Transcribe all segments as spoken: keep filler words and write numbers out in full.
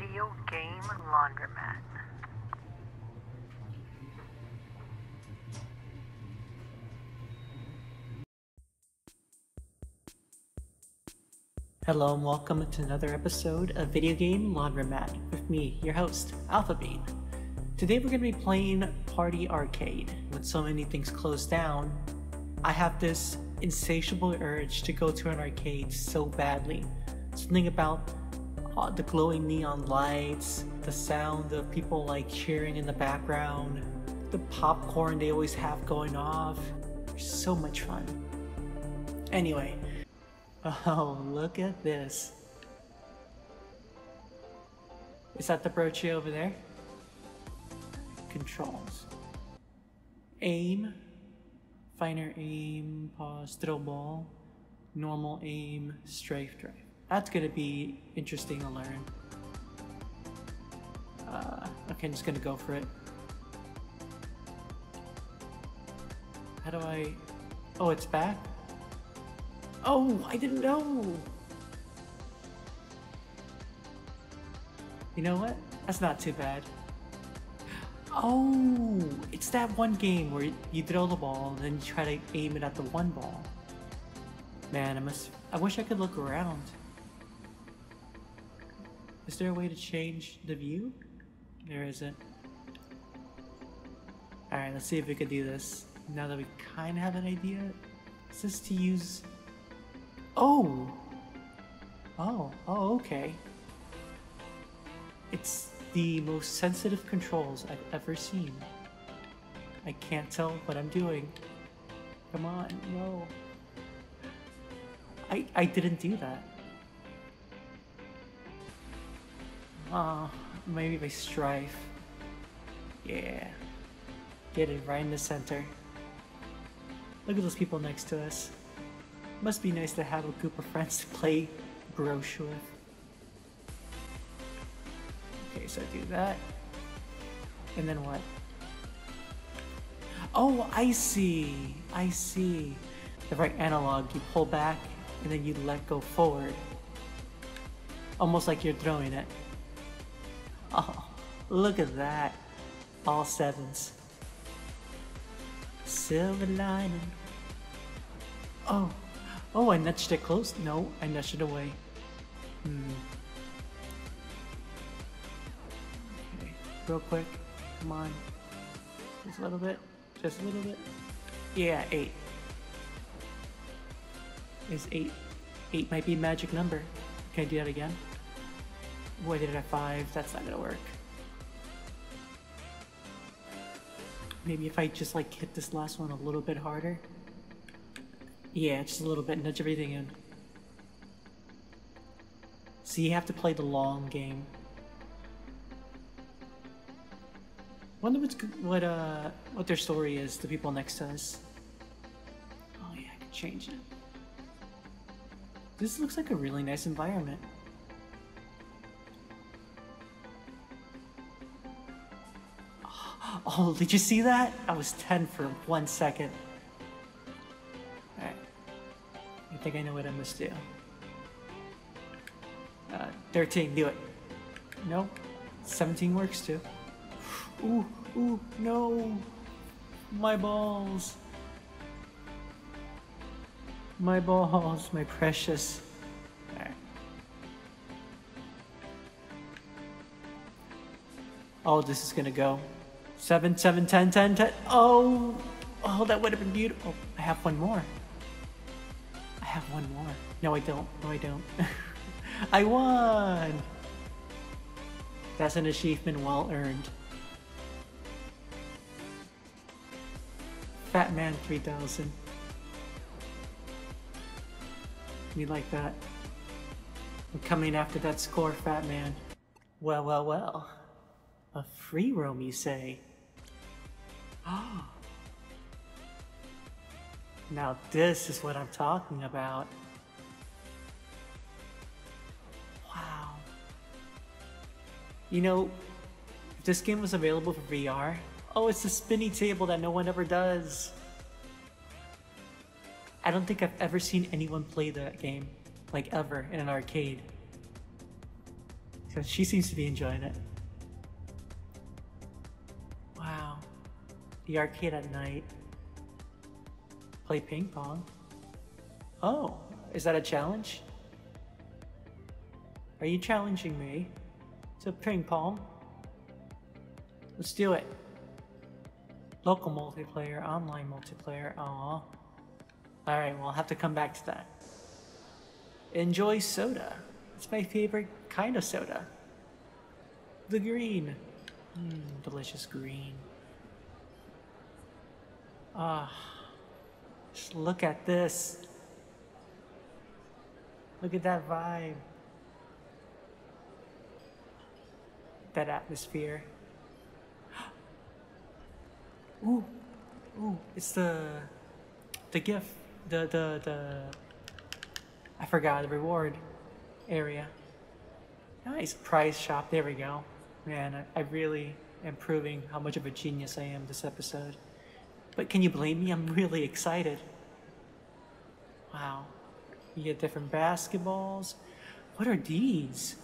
Video Game Laundromat. Hello and welcome to another episode of Video Game Laundromat with me, your host, Alpha Bean. Today we're going to be playing Party Arcade. When so many things close down, I have this insatiable urge to go to an arcade so badly. Something about uh, the glowing neon lights, the sound of people like cheering in the background, the popcorn they always have going off. So much fun. Anyway, oh, look at this. Is that the broochie over there? Controls. Aim. Finer aim, pause, throw ball. Normal aim, strafe drive. That's gonna be interesting to learn. Uh, okay, I'm just gonna go for it. How do I... Oh, it's back? Oh, I didn't know! You know what? That's not too bad. Oh, it's that one game where you throw the ball and then you try to aim it at the one ball. Man, I must... I wish I could look around. Is there a way to change the view? There isn't. Alright, let's see if we could do this. Now that we kind of have an idea. Is this to use... Oh! Oh, oh, okay. It's the most sensitive controls I've ever seen. I can't tell what I'm doing. Come on, no. I, I didn't do that. Ah, oh, maybe by strife. Yeah. Get it right in the center. Look at those people next to us. Must be nice to have a group of friends to play brooch with. Okay, so do that. And then what? Oh, I see. I see. The right analog, you pull back and then you let go forward. Almost like you're throwing it. Oh, look at that. All sevens. Silver lining. Oh, oh, I nudged it close. No, I nudged it away. Hmm. Okay, real quick. Come on. Just a little bit. Just a little bit. Yeah, eight. Is eight. Eight might be a magic number. Can I do that again? Boy, I did it at five. That's not gonna work. Maybe if I just like hit this last one a little bit harder. Yeah, just a little bit. Nudge everything in. So you have to play the long game. Wonder what's what uh what their story is. The people next to us. Oh yeah, I can change it. This looks like a really nice environment. Oh, did you see that? I was ten for one second. Alright. I think I know what I must do. Uh, thirteen, do it. Nope. seventeen works too. Ooh, ooh, no! My balls! My balls, my precious. Right. Oh, this is gonna go. seven, seven, ten, ten, ten. Oh! Oh, that would have been beautiful. I have one more. I have one more. No, I don't. No, I don't. I won! That's an achievement well earned. Fat Man three thousand. Me like that. I'm coming after that score, Fat Man. Well, well, well. A free roam, you say? Oh. Now this is what I'm talking about. Wow. You know, if this game was available for V R, oh, it's the spinny table that no one ever does. I don't think I've ever seen anyone play that game, like ever, in an arcade. because she seems to be enjoying it. Wow. The arcade at night. Play ping pong. Oh, is that a challenge? Are you challenging me to ping pong? Let's do it. Local multiplayer, online multiplayer, aww. Alright, we'll have to come back to that. Enjoy soda. It's my favorite kind of soda. The green. Mmm, delicious green. Ah, just look at this. Look at that vibe. That atmosphere. Ooh, ooh, it's the, the gift, the, the, the, I forgot, the reward area. Nice, prize shop, there we go. Man, I, I really am proving how much of a genius I am this episode. But can you blame me? I'm really excited. Wow, you get different basketballs. What are these?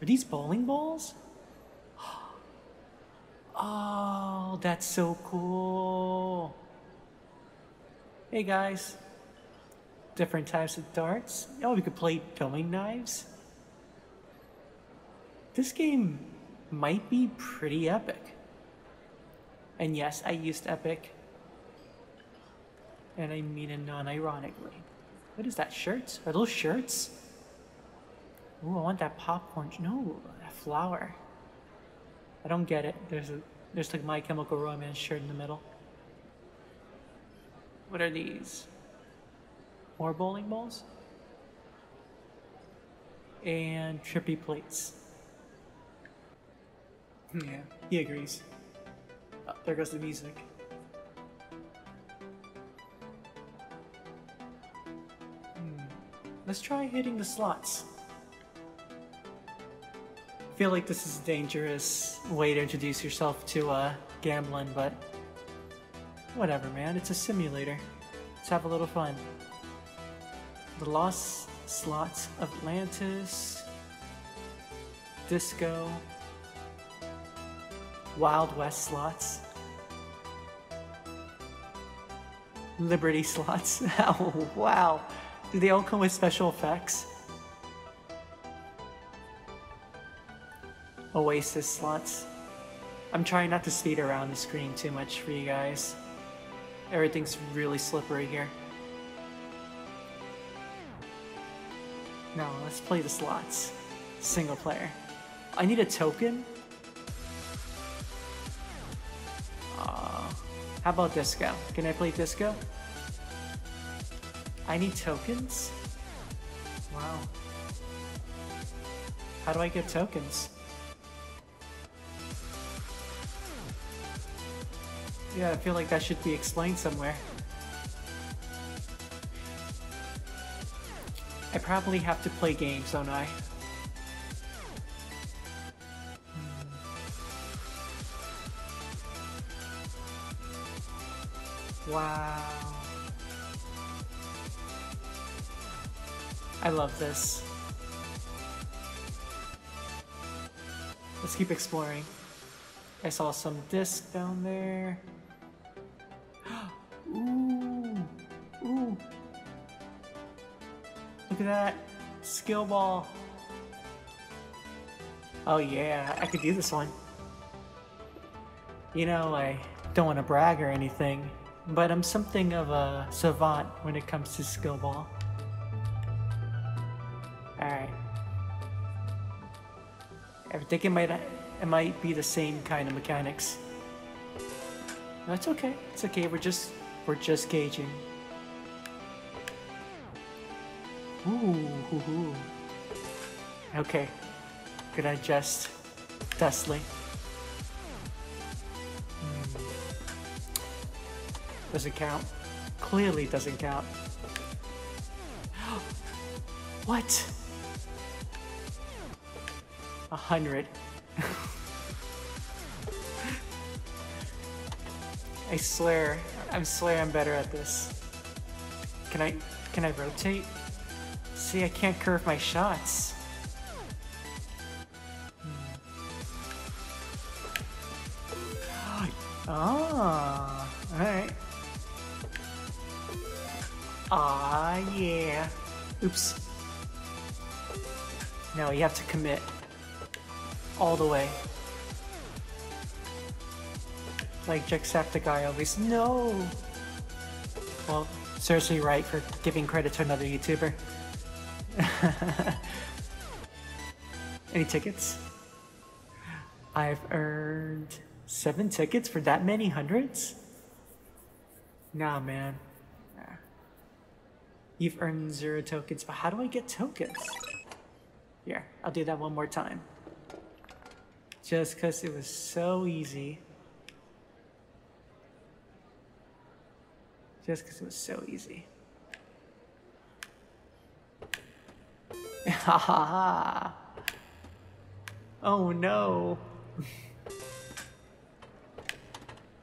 Are these bowling balls? Oh, that's so cool. Hey guys. Different types of darts. Oh, we could play throwing knives. This game might be pretty epic. And yes, I used epic. And I mean it non-ironically. What is that, shirts? Are those shirts? Ooh, I want that popcorn. No, that flower. I don't get it. There's a, there's like My Chemical Romance shirt in the middle. What are these? More bowling balls? And trippy plates. Yeah, he agrees. Oh, there goes the music. Hmm. Let's try hitting the slots. I feel like this is a dangerous way to introduce yourself to uh, gambling, but whatever, man. It's a simulator. Let's have a little fun. The Lost Slots of Atlantis, Disco, Wild West Slots, Liberty Slots. Oh, wow. Do they all come with special effects? Oasis slots. I'm trying not to speed around the screen too much for you guys. Everything's really slippery here. No, let's play the slots. Single player. I need a token? Uh, how about disco? Can I play disco? I need tokens? Wow. How do I get tokens? Yeah, I feel like that should be explained somewhere. I probably have to play games, don't I? Wow. I love this. Let's keep exploring. I saw some disc down there. Look at that skill ball. Oh yeah, I could do this one. You know, I don't want to brag or anything, but I'm something of a savant when it comes to skill ball. Alright. I think it might, it might be the same kind of mechanics. That's okay. It's okay. We're just, we're just gauging. Ooh, hoo, hoo. Okay, could I just Dustly? Mm. Doesn't count. Clearly doesn't count. What? A hundred. I swear, I swear I'm better at this. Can I, can I rotate? See, I can't curve my shots. Hmm. Ah, alright. Ah, yeah. Oops. No, you have to commit all the way. Like Jacksepticeye always, no! Well, seriously right for giving credit to another YouTuber. Any tickets? I've earned seven tickets for that many hundreds? Nah, man. Nah. You've earned zero tokens, but how do I get tokens? Here, I'll do that one more time. Just because it was so easy. Just because it was so easy. Ha ha ha! Oh no!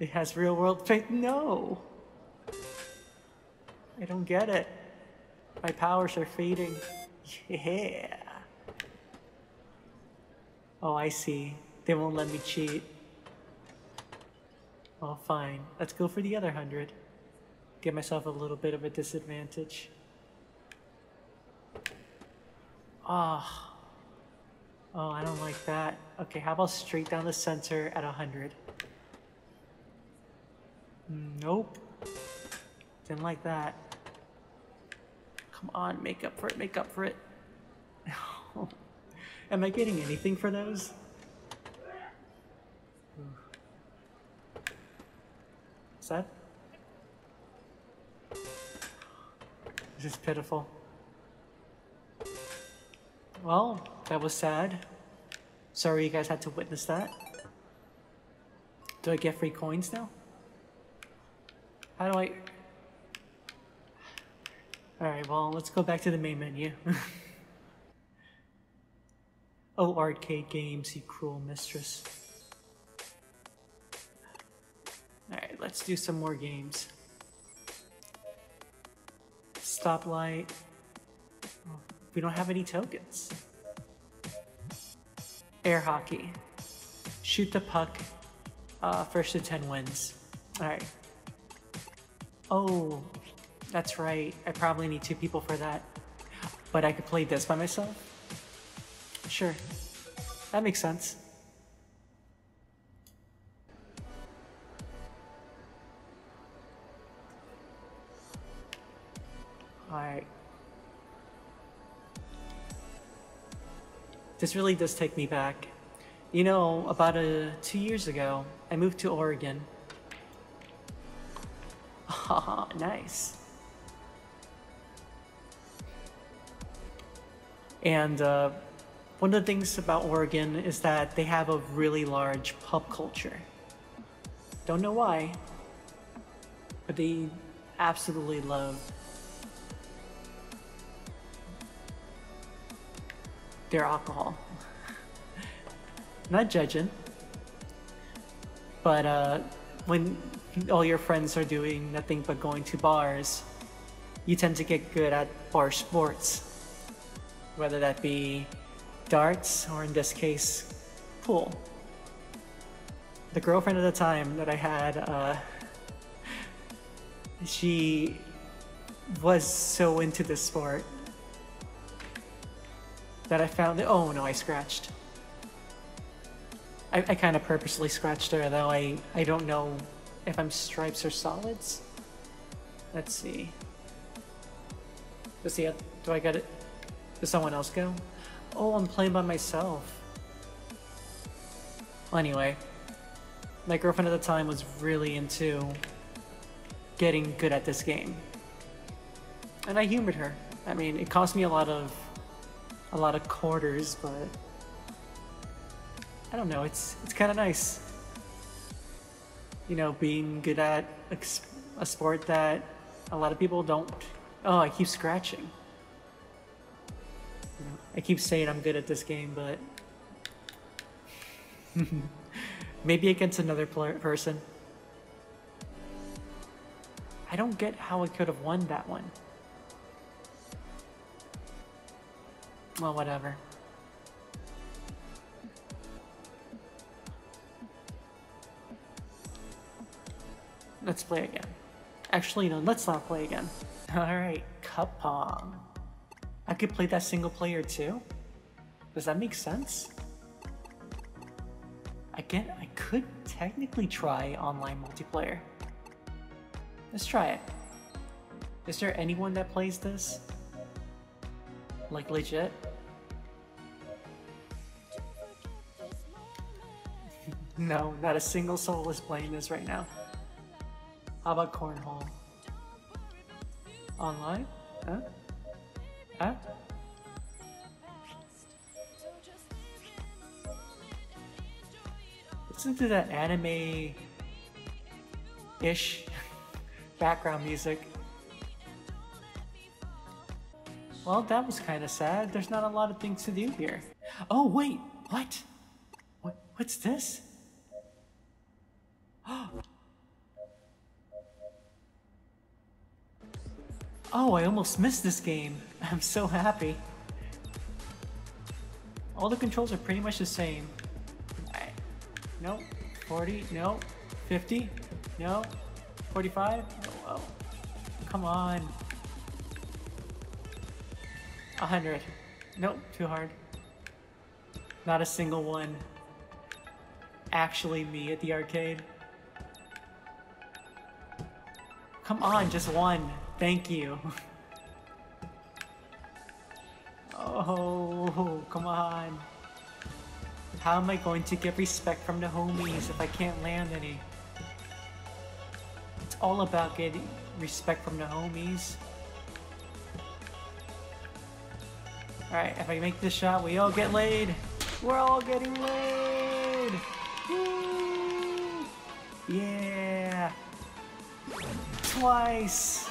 It has real world faith? No! I don't get it. My powers are fading. Yeah! Oh, I see. They won't let me cheat. Well, fine. Let's go for the other hundred. Give myself a little bit of a disadvantage. Ah. Oh. Oh, I don't like that. Okay, how about straight down the center at one hundred? Nope. Didn't like that. Come on, make up for it, make up for it. Am I getting anything for those? Is that? This is pitiful. Well, that was sad. Sorry you guys had to witness that. Do I get free coins now? How do I... Alright, well, let's go back to the main menu. Oh, arcade games, you cruel mistress. Alright, let's do some more games. Stoplight. Oh, we don't have any tokens. Air hockey. Shoot the puck. Uh, first to ten wins. Alright. Oh, that's right. I probably need two people for that. But I could play this by myself? Sure. That makes sense. Alright. This really does take me back. You know, about uh, two years ago, I moved to Oregon. Haha, nice. And uh, one of the things about Oregon is that they have a really large pub culture. Don't know why, but they absolutely love their alcohol. Not judging, but uh, when all your friends are doing nothing but going to bars, you tend to get good at bar sports, whether that be darts or, in this case, pool. The girlfriend at the time that I had, uh, she was so into this sport that I found it. Oh no, I scratched. I, I kind of purposely scratched her, though I, I don't know if I'm stripes or solids. Let's see. Let's see, do I get it? Does someone else go? Oh, I'm playing by myself. Well, anyway, my girlfriend at the time was really into getting good at this game. And I humored her. I mean, it cost me a lot of a lot of quarters, but I don't know, it's it's kind of nice. You know, being good at a, a sport that a lot of people don't. Oh, I keep scratching. You know, I keep saying I'm good at this game, but maybe against another person. I don't get how I could have won that one. Well, whatever. Let's play again. Actually, no, let's not play again. Alright, Cup Pong. I could play that single player too? Does that make sense? Again, I could technically try online multiplayer. Let's try it. Is there anyone that plays this? Like legit? No, not a single soul is playing this right now. How about cornhole? Online? Huh? Huh? Listen to that anime-ish background music. Well, that was kind of sad. There's not a lot of things to do here. Oh, wait! What? What? What's this? Oh, I almost missed this game. I'm so happy. All the controls are pretty much the same. No, forty, no, fifty, no, forty-five, oh, oh. Come on. one hundred, nope, too hard. Not a single one. Actually me at the arcade. Come on, just one. Thank you. Oh, come on. How am I going to get respect from the homies if I can't land any? It's all about getting respect from the homies. Alright, if I make this shot, we all get laid. We're all getting laid! Woo! Yeah! Twice!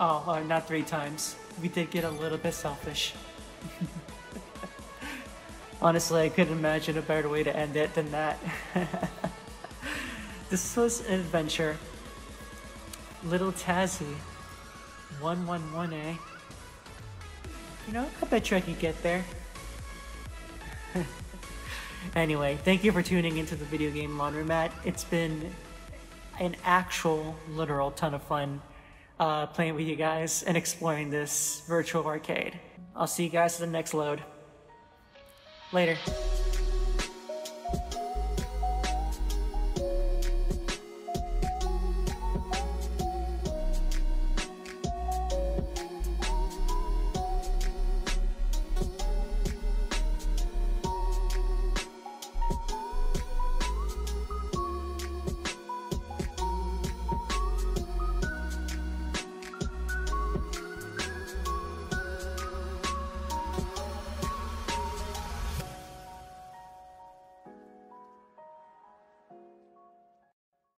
Oh, uh, not three times. We did get a little bit selfish. Honestly, I couldn't imagine a better way to end it than that. This was an adventure. Little Tazzy. one one one, eh? You know, I bet you I could get there. Anyway, thank you for tuning into the Video Game Laundromat. It's been an actual, literal ton of fun uh, playing with you guys and exploring this virtual arcade. I'll see you guys in the next load. Later.